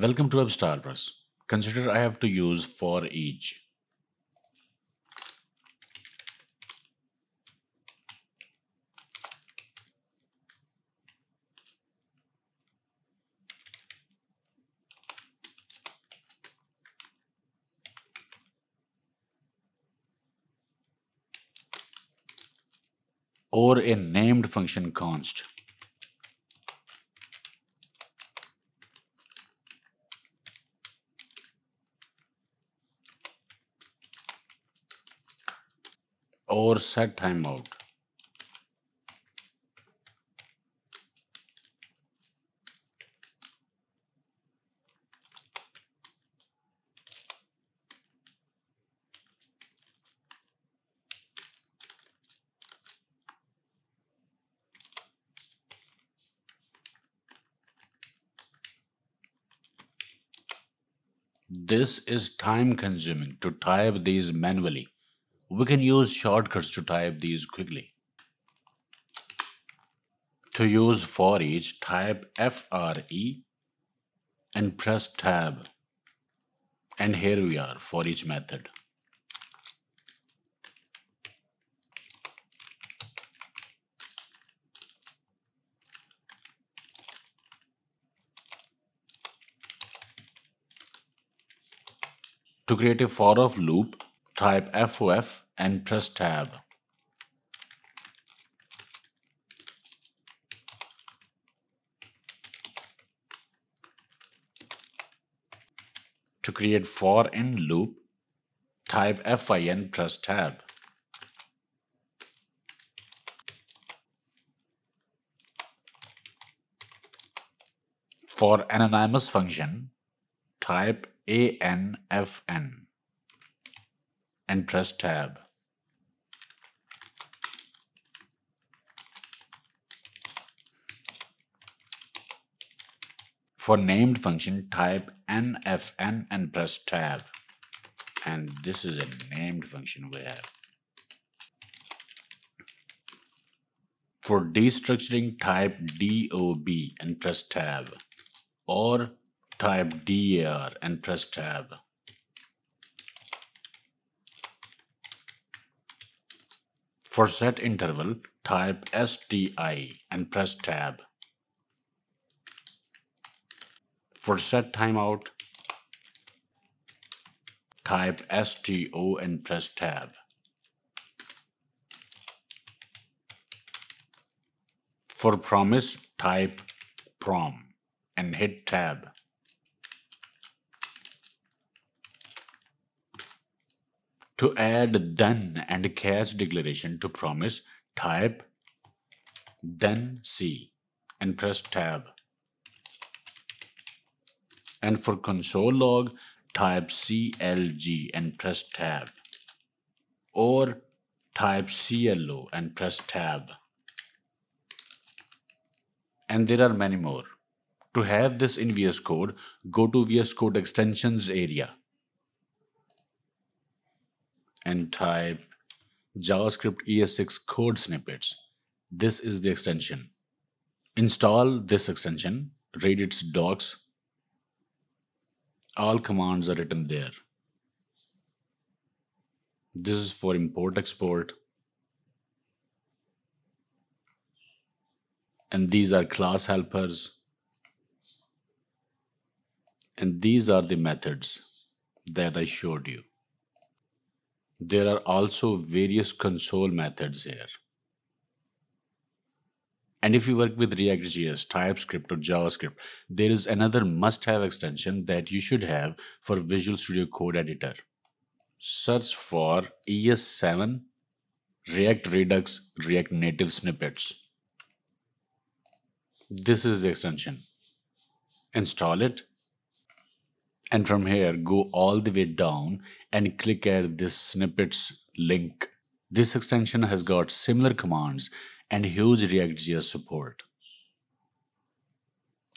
Welcome to WebStylePress. Consider I have to use forEach. Or a named function const. Or set timeout. This is time consuming to type these manually. We can use shortcuts to type these quickly. To use for each, type FRE and press tab. And here we are, for each method. To create a for of loop, type FOF and press tab. To create for in loop, type FI and press tab. For anonymous function, type ANFN. And press tab. For named function, type NFN and press tab. And this is a named function we have. For destructuring, type DOB and press tab. Or type DAR and press tab. For set interval, type STI and press tab. For set timeout, type STO and press tab. For promise, type prom and hit tab. To add then and catch declaration to promise, type then C and press tab. And for console log, type CLG and press tab. Or type CLO and press tab. And there are many more. To have this in VS Code, go to VS Code extensions area. And type JavaScript ES6 code snippets. This is the extension. Install this extension, read its docs. All commands are written there. This is for import-export. And these are class helpers. And these are the methods that I showed you. There are also various console methods here. And if you work with React.js, TypeScript or JavaScript, there is another must-have extension that you should have for Visual Studio Code Editor. Search for ES7 React Redux React Native Snippets. This is the extension. Install it. And from here, go all the way down and click at this snippets link. This extension has got similar commands and huge React.js support.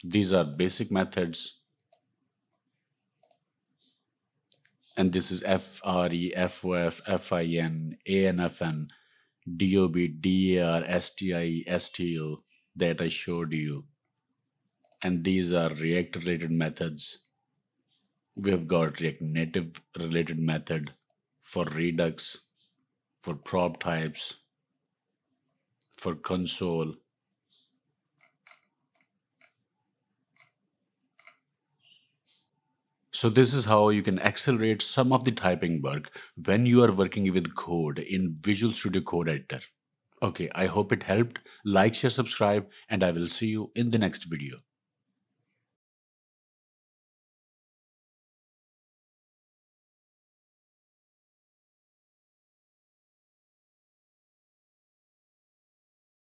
These are basic methods. And this is FRE, FOF, FIN, ANFN, DOB, DAR, STI, STO that I showed you. And these are React-related methods. we have got React Native related method for Redux, for prop types, for console, so this is how you can accelerate some of the typing work when you are working with code in Visual Studio Code Editor. Okay, I hope it helped. Like, share, subscribe, and I will see you in the next video.